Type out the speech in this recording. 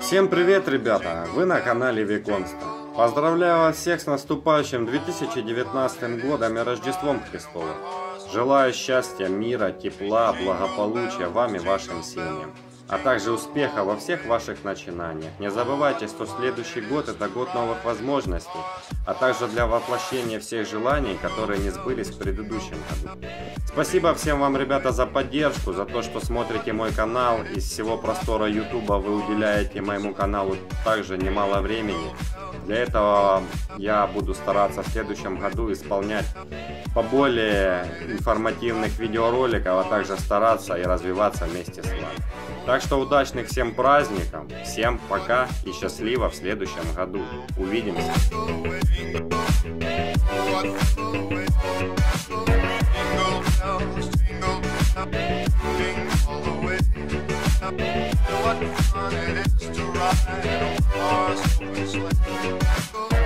Всем привет, ребята! Вы на канале Виконста. Поздравляю вас всех с наступающим 2019 годом и Рождеством Христовым. Желаю счастья, мира, тепла, благополучия вам и вашим семьям, а также успеха во всех ваших начинаниях. Не забывайте, что следующий год – это год новых возможностей, а также для воплощения всех желаний, которые не сбылись в предыдущем году. Спасибо всем вам, ребята, за поддержку, за то, что смотрите мой канал. Из всего простора YouTube вы уделяете моему каналу также немало времени. Для этого я буду стараться в следующем году исполнять поболее информативных видеороликов, а также стараться и развиваться вместе с вами. Так что удачных всем праздников, всем пока и счастливо в следующем году. Увидимся! What fun it is to ride on a horse with a sleigh.